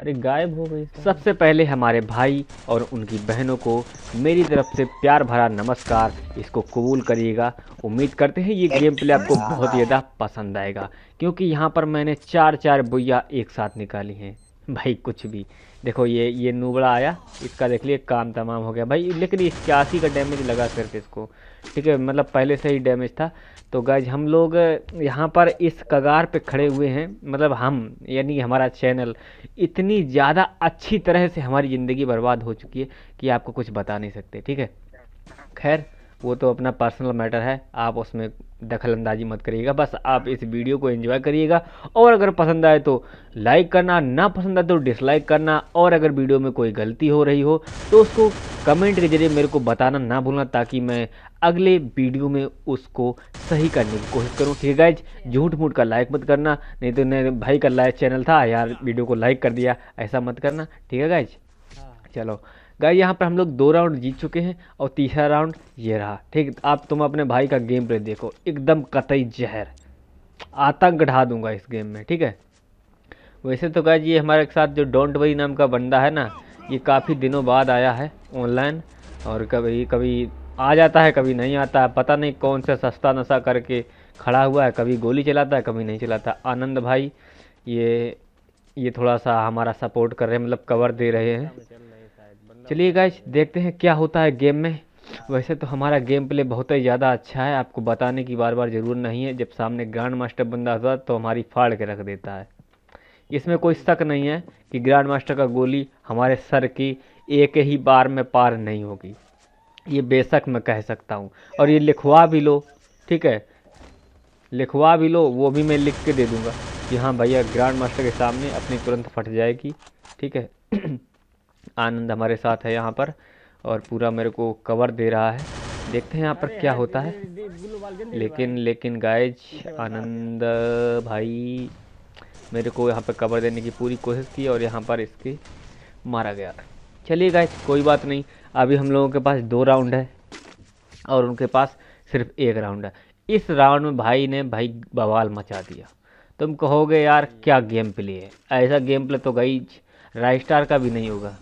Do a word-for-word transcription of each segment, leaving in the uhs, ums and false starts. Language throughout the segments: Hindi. अरे गायब हो गई। सबसे पहले हमारे भाई और उनकी बहनों को मेरी तरफ से प्यार भरा नमस्कार, इसको कबूल करिएगा। उम्मीद करते हैं ये गेम प्ले आपको बहुत ज़्यादा पसंद आएगा, क्योंकि यहाँ पर मैंने चार चार बुइया एक साथ निकाली हैं। भाई कुछ भी देखो, ये ये नूबड़ा आया, इसका देख लिए काम तमाम हो गया भाई। लेकिन इक्यासी का डैमेज लगा सिर्फ इसको, ठीक है, मतलब पहले से ही डैमेज था। तो गाइज हम लोग यहाँ पर इस कगार पे खड़े हुए हैं, मतलब हम यानी हमारा चैनल इतनी ज़्यादा अच्छी तरह से हमारी ज़िंदगी बर्बाद हो चुकी है कि आपको कुछ बता नहीं सकते, ठीक है। खैर वो तो अपना पर्सनल मैटर है, आप उसमें दखल अंदाजी मत करिएगा। बस आप इस वीडियो को एंजॉय करिएगा, और अगर पसंद आए तो लाइक करना, ना पसंद आए तो डिसलाइक करना, और अगर वीडियो में कोई गलती हो रही हो तो उसको कमेंट के जरिए मेरे को बताना ना भूलना, ताकि मैं अगले वीडियो में उसको सही करने की कोशिश करूँ, ठीक है गाइज। झूठ मूठ का लाइक मत करना, नहीं तो नहीं भाई का लाइक चैनल था यार, वीडियो को लाइक कर दिया, ऐसा मत करना, ठीक है गाइज। चलो गाइस यहाँ पर हम लोग दो राउंड जीत चुके हैं और तीसरा राउंड ये रहा, ठीक। आप तुम अपने भाई का गेम प्ले देखो, एकदम कतई जहर, आतंक ढा दूंगा इस गेम में, ठीक है। वैसे तो गाइस ये हमारे साथ जो डोंट वरी नाम का बंदा है ना, ये काफ़ी दिनों बाद आया है ऑनलाइन, और कभी कभी आ जाता है कभी नहीं आता है, पता नहीं कौन सा सस्ता नशा करके खड़ा हुआ है, कभी गोली चलाता है कभी नहीं चलाता। आनंद भाई ये ये थोड़ा सा हमारा सपोर्ट कर रहे हैं, मतलब कवर दे रहे हैं। चलिए गाइस देखते हैं क्या होता है गेम में। वैसे तो हमारा गेम प्ले बहुत ही ज़्यादा अच्छा है, आपको बताने की बार बार ज़रूरत नहीं है। जब सामने ग्रैंड मास्टर बंदा होता तो हमारी फाड़ के रख देता है, इसमें कोई शक नहीं है कि ग्रैंड मास्टर का गोली हमारे सर की एक ही बार में पार नहीं होगी, ये बेशक मैं कह सकता हूँ। और ये लिखवा भी लो, ठीक है, लिखवा भी लो, वो भी मैं लिख के दे दूँगा कि हाँ भैया ग्रैंड मास्टर के सामने अपनी तुरंत फट जाएगी, ठीक है। आनंद हमारे साथ है यहाँ पर और पूरा मेरे को कवर दे रहा है, देखते हैं यहाँ पर क्या होता है। लेकिन लेकिन गाइज आनंद भाई मेरे को यहाँ पर कवर देने की पूरी कोशिश की और यहाँ पर इसकी मारा गया। चलिए गाइज कोई बात नहीं, अभी हम लोगों के पास दो राउंड है और उनके पास सिर्फ एक राउंड है। इस राउंड में भाई ने भाई बवाल मचा दिया। तुम कहोगे यार क्या गेम प्ले है, ऐसा गेम प्ले तो गाइज राइस्टार का भी नहीं होगा,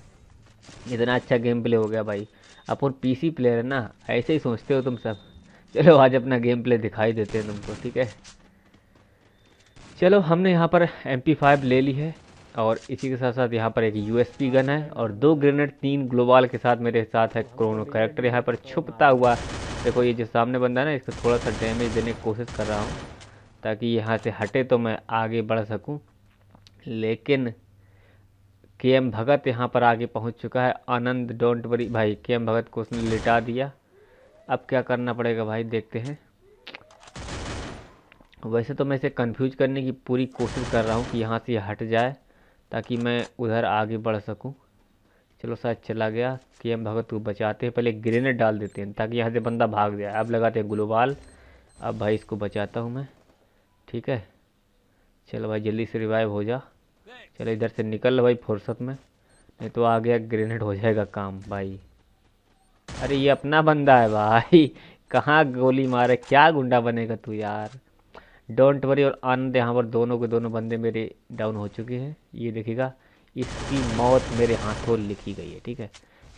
इतना अच्छा गेम प्ले हो गया भाई। अपन पीसी प्लेयर है ना, ऐसे ही सोचते हो तुम सब। चलो आज अपना गेम प्ले दिखाई देते हैं तुमको, ठीक है। चलो हमने यहाँ पर एम पी फाइव ले ली है और इसी के साथ साथ यहाँ पर एक यू एस पी गन है और दो ग्रेनेड, तीन ग्लोबाल के साथ मेरे साथ है क्रोनो कैरेक्टर यहाँ पर छुपता हुआ। देखो ये जो सामने बंदा है ना, इसको थोड़ा सा डैमेज देने की कोशिश कर रहा हूँ ताकि यहाँ से हटे तो मैं आगे बढ़ सकूँ। लेकिन के एम भगत यहाँ पर आगे पहुँच चुका है। आनंद डोंट वरी भाई, के एम भगत को उसने लिटा दिया। अब क्या करना पड़ेगा भाई, देखते हैं। वैसे तो मैं इसे कंफ्यूज करने की पूरी कोशिश कर रहा हूँ कि यहाँ से हट जाए ताकि मैं उधर आगे बढ़ सकूँ। चलो शायद चला गया। के एम भगत को बचाते हैं, पहले ग्रेनेड डाल देते हैं ताकि यहाँ से बंदा भाग जाए। अब लगाते हैं ग्लोबाल। अब भाई इसको बचाता हूँ मैं, ठीक है। चलो भाई जल्दी से रिवाइव हो जा। चलो इधर से निकल भाई फुर्सत में, नहीं तो आ गया ग्रेनेड हो जाएगा काम भाई। अरे ये अपना बंदा है भाई, कहाँ गोली मारे, क्या गुंडा बनेगा तू यार। डोंट वरी और आनंद यहाँ पर दोनों के दोनों बंदे मेरे डाउन हो चुके हैं। ये देखिएगा इसकी मौत मेरे हाथों लिखी गई है, ठीक है।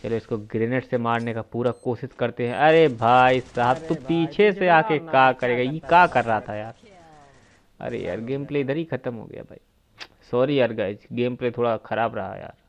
चलो इसको ग्रेनेड से मारने का पूरा कोशिश करते हैं। अरे भाई साहब तू पीछे से आके क्या करेगा, ये क्या कर रहा था यार। अरे यार गेम प्ले इधर ही खत्म हो गया भाई। सॉरी यार गाइज, गेम प्ले थोड़ा ख़राब रहा यार।